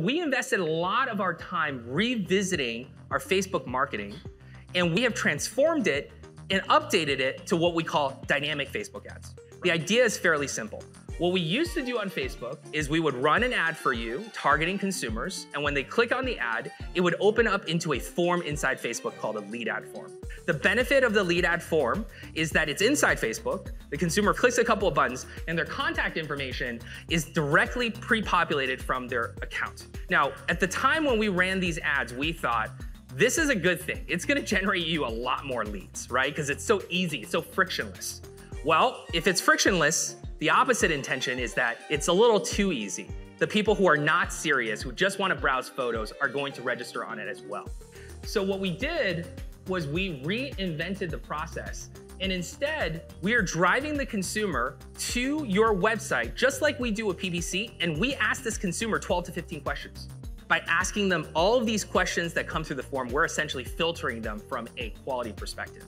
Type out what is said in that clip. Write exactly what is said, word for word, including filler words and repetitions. We invested a lot of our time revisiting our Facebook marketing, and we have transformed it and updated it to what we call dynamic Facebook ads. The idea is fairly simple. What we used to do on Facebook is we would run an ad for you targeting consumers, and when they click on the ad, it would open up into a form inside Facebook called a lead ad form. The benefit of the lead ad form is that it's inside Facebook, the consumer clicks a couple of buttons, and their contact information is directly pre-populated from their account. Now, at the time when we ran these ads, we thought, this is a good thing. It's gonna generate you a lot more leads, right? Because it's so easy, it's so frictionless. Well, if it's frictionless, the opposite intention is that it's a little too easy. The people who are not serious, who just wanna browse photos, are going to register on it as well. So what we did was we reinvented the process. And instead, we are driving the consumer to your website, just like we do with P P C, and we ask this consumer twelve to fifteen questions. By asking them all of these questions that come through the form, we're essentially filtering them from a quality perspective.